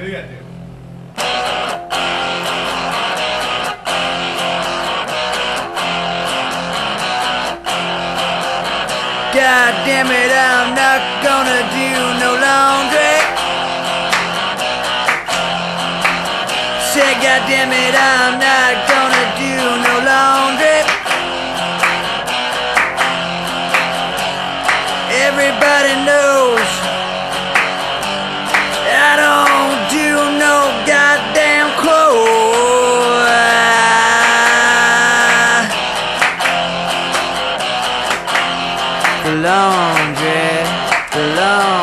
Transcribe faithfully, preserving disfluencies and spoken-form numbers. Yo diría, tío. God damn it, I'm not gonna do no laundry. Said God damn it, I'm not gonna do no laundry. Everybody knows I don't do no goddamn clothes. Laundry, the laundry.